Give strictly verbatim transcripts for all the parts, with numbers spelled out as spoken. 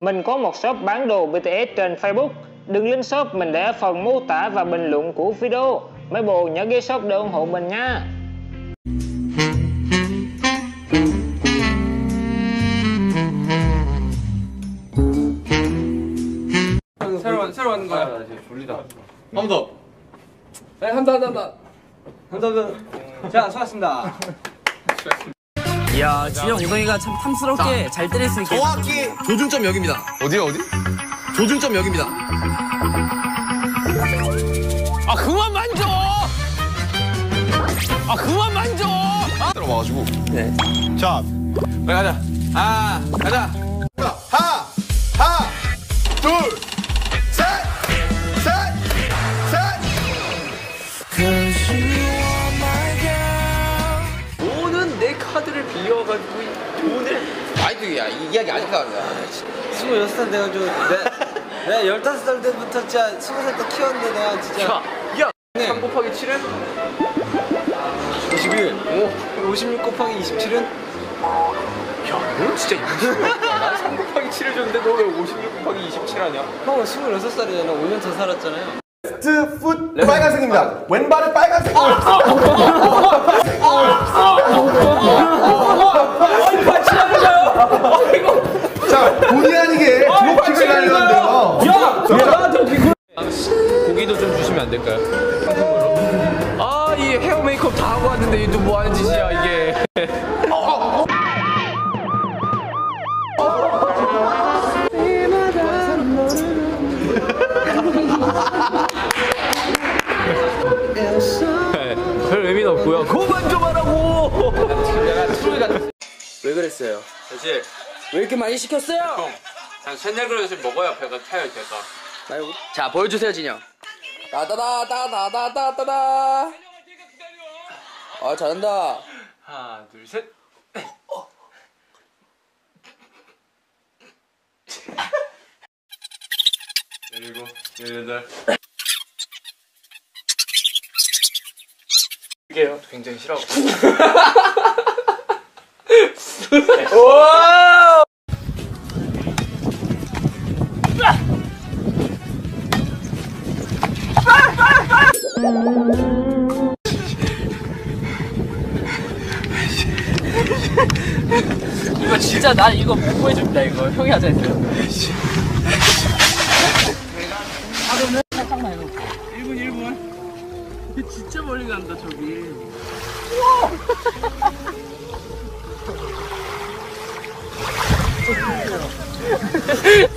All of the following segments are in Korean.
Mình có một shop bán đồ bê tê ét trên Facebook. Đường link shop mình để ở phần mô tả và bình luận của video. Mấy bồ nhớ ghé shop để ủng hộ mình nha. 새로운 새로 하는 거야. 아, 졸리다. 한 번 더. 네, 한다 한다 한다. 한다 한다. 자, 수고하셨습니다. 이야, 진영 엉덩이가 참 탐스럽게 자, 잘 때릴 수 있게 정확히 조준점 여기입니다. 어디야 어디? 조준점 여기입니다. 아 그만 만져! 아 그만 만져! 아. 들어와가지고. 네. 자, 빨리 가자. 아, 가자. 하나, 하나, 둘, 셋, 셋, 셋. 카드를 빌려가지고 돈을 아이도 야 이 이야기 아직도 안 나. 스물여섯 살 내가 좀 내가 열다섯 살 때부터 진짜 스무 살 때 키웠는데 내가 진짜 야! 삼 곱하기 칠은? 오십일. 오. 오십육 곱하기 이십칠은? 야 너 진짜 난 삼 곱하기 칠을 줬는데 너 왜 오십육 곱하기 이십칠 하냐? 형은 스물여섯 살이잖아. 오 년 더 살았잖아요. 레프트 풋 빨간색입니다. 왼발은 빨간색으로. 아니 받치라고요. 아이고. 자, 본의 아니게 주먹질을 날렸는데요. 야, 야, 저 개꿀. 고기도 좀 주시면 안 될까요? 아, 이 헤어 메이크업 다 하고 왔는데 이거 뭐 하는 짓이야 이게. 별 의미는 없고요. 그만 좀 하라고! 내가 트롤 같은. 왜 그랬어요? 사실 왜 이렇게 많이 시켰어요? 형, 한 세네 그릇씩 먹어야 배가 타요 제가. 아이고. 자 보여주세요 진영. 따다다다다다다다다. 아 잘한다. 하나 둘 셋. 어. 열일곱, 열여덟. 이게요 굉장히 싫어하고. 와! 이거 진짜 나 이거 못 보여줍니다. 이거 형이 하자 했어요. 하루는 잠깐만요. 일 분 일 분. 진짜 멀리 간다 저기. 우와!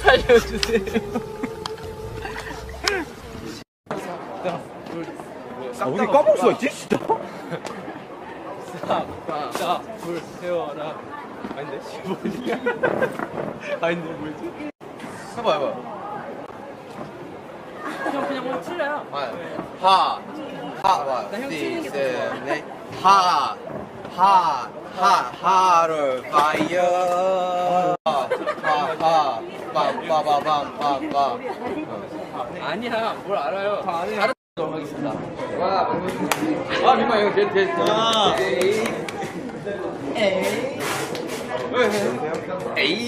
살려주세요. 아, 어디 까먹을 수가 있지? 진짜? 싹다불 세워라. 아닌데? 뭐냐? 아닌데 뭐지? 해봐 해봐. 그냥 그냥 뭐 틀려요. 하. 하와 디스네 하 하 하 하를 파이어 하하 밤밤밤밤밤. 아니야 뭘 알아요. 다른 넘어가겠습니다. 아 민망 이거 제 제. 에이 에이 에이.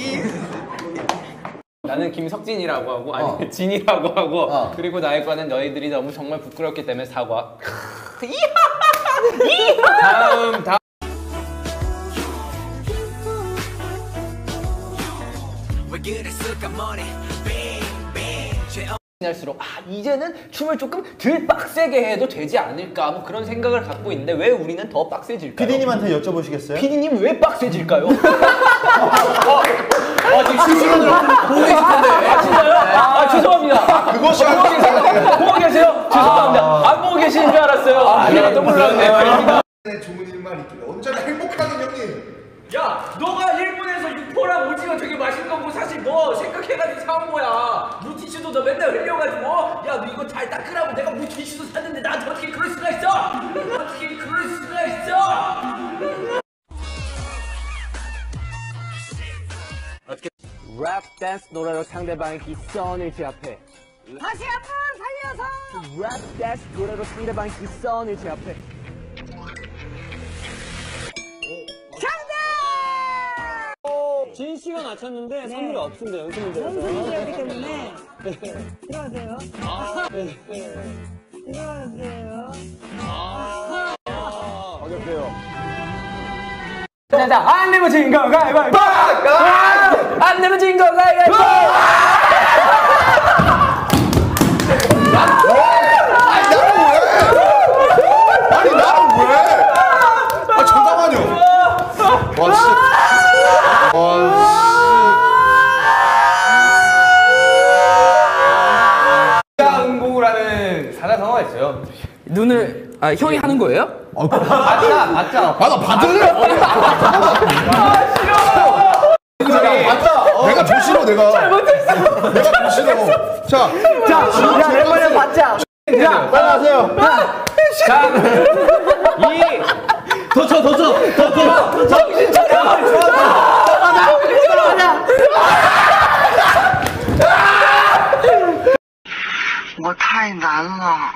나는 김석진이라고 하고 아니 어. 진이라고 하고 어. 그리고 나의 과는 너희들이 너무 정말 부끄럽기 때문에 사과. 다음 다음 할수록 아 이제는 춤을 조금 덜 빡세게 해도 되지 않을까 뭐 그런 생각을 갖고 있는데 왜 우리는 더 빡세질까요? 피디님한테 여쭤보시겠어요? 피디님 왜 빡세질까요? 아 지금 실시간으로 보고 계시던데. 아 진짜요? 아, 아 죄송합니다. 그것이 아니에요. 보고 계세요? 죄송합니다. 아, 안 보고 계시는 줄 알았어요. 아 내가 또 몰랐네. 좋은 일만 있길래 언제나 행복하게 형님. 야 너가 일본에서 육포랑 오징어 되게 맛있는 거고 사실 너 생각해가지고 사온 거야. 물티슈도 너 맨날 흘려가지고 야 너 이거 잘 닦으라고 내가 물티슈도 샀는데 나한테 어떻게 그럴 수가 있어? 어떻게 그럴 수가 있어? 랩 댄스 노래로 상대방의 기선을 제압해. 다시 한번 살려서 랩 댄스 노래로 상대방의 기선을 제압해. 정답! 진 씨가 맞췄는데 네. 선물이 없습니다. 연습문제였기 때문에 들어가세요. 들어가세요. 어렵네요. 자자 안 내면 진 거 가위바위보. 안 내면 진 거 가위바위보. 눈을 아 형이 하는 거예요? 아, 맞다 맞다. 맞아 받을래? 아 싫어. 내가 맞다. 내가 더 싫어 내가. 잘못했어. 내가 더 싫어. 자, 자, 내 말을 받자. 자, 따라하세요. 자, 이, 더 쳐, 더 쳐, 더 쳐. 정신 차려. 맞아. 맞아. 我太难了